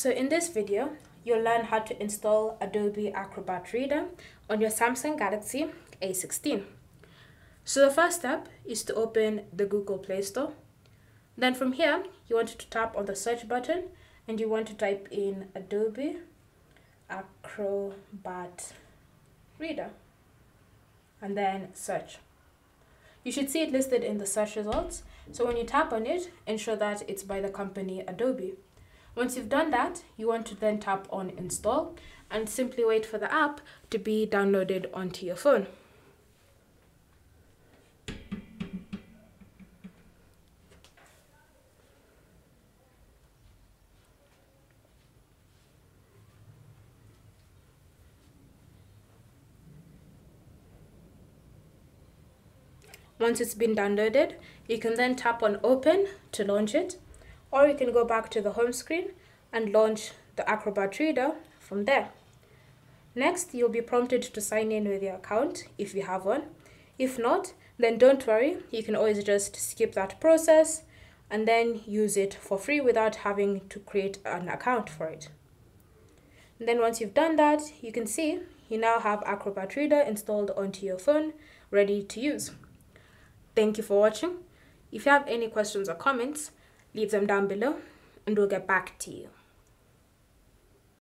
So in this video, you'll learn how to install Adobe Acrobat Reader on your Samsung Galaxy A16. So the first step is to open the Google Play Store. Then from here, you want to tap on the search button and you want to type in Adobe Acrobat Reader and then search. You should see it listed in the search results. So when you tap on it, ensure that it's by the company Adobe. Once you've done that, you want to then tap on install and simply wait for the app to be downloaded onto your phone. Once it's been downloaded, you can then tap on open to launch it, or you can go back to the home screen and launch the Acrobat Reader from there. Next, you'll be prompted to sign in with your account if you have one. If not, then don't worry, you can always just skip that process and then use it for free without having to create an account for it. And then once you've done that, you can see you now have Acrobat Reader installed onto your phone, ready to use. Thank you for watching. If you have any questions or comments, leave them down below and we'll get back to you.